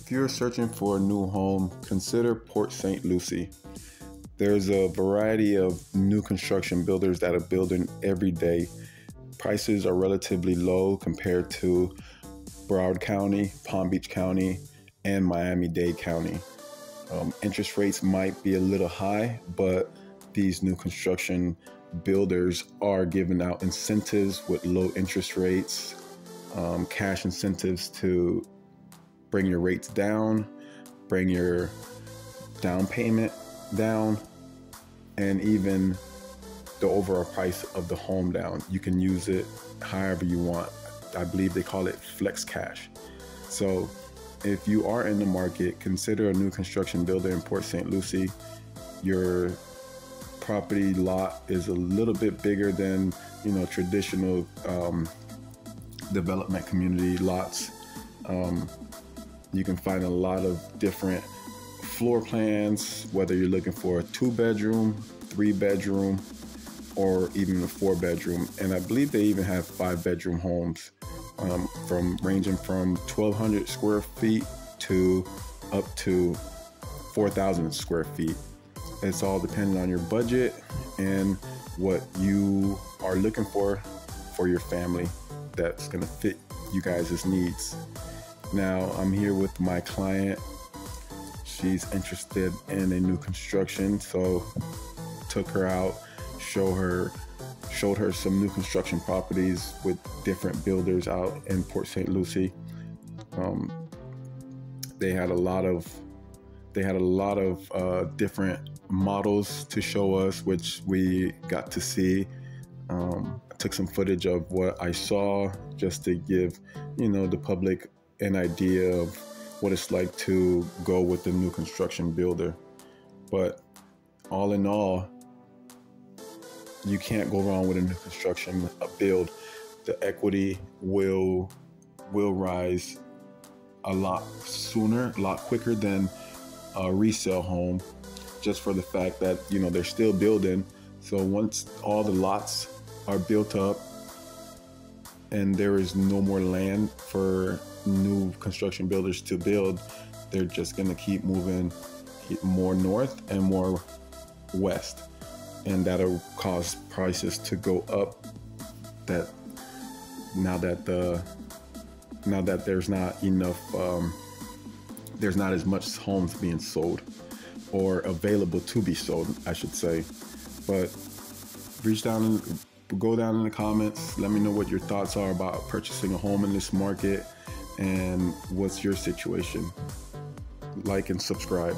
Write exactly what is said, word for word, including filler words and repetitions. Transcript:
If you're searching for a new home, consider Port Saint Lucie. There's a variety of new construction builders that are building every day. Prices are relatively low compared to Broward County, Palm Beach County, and Miami-Dade County. Um, interest rates might be a little high, but these new construction builders are giving out incentives with low interest rates, um, cash incentives to bring your rates down, bring your down payment down, and even the overall price of the home down. You can use it however you want. I believe they call it flex cash. So if you are in the market, consider a new construction builder in Port Saint Lucie. Your property lot is a little bit bigger than, you know, traditional um, development community lots. Um, you can find a lot of different floor plans, whether you're looking for a two bedroom, three bedroom, or even a four bedroom. And I believe they even have five bedroom homes, um, from ranging from twelve hundred square feet to up to four thousand square feet. It's all depending on your budget and what you are looking for for your family that's gonna fit you guys' needs. Now I'm here with my client. She's interested in a new construction, so took her out, show her, showed her some new construction properties with different builders out in Port Saint Lucie. Um, they had a lot of they had a lot of uh, different models to show us, which we got to see. Um, I took some footage of what I saw just to give, you know, the public an idea of what it's like to go with the new construction builder. But all in all, you can't go wrong with a new construction build. The equity will will rise a lot sooner, a lot quicker than a resale home, just for the fact that, you know, they're still building. So once all the lots are built up and there is no more land for new construction builders to build, they're just gonna keep moving more north and more west, and that'll cause prices to go up. That now that the now that there's not enough, um, there's not as much homes being sold or available to be sold, I should say. But reach down, go down in the comments. Let me know what your thoughts are about purchasing a home in this market. And what's your situation? Like and subscribe.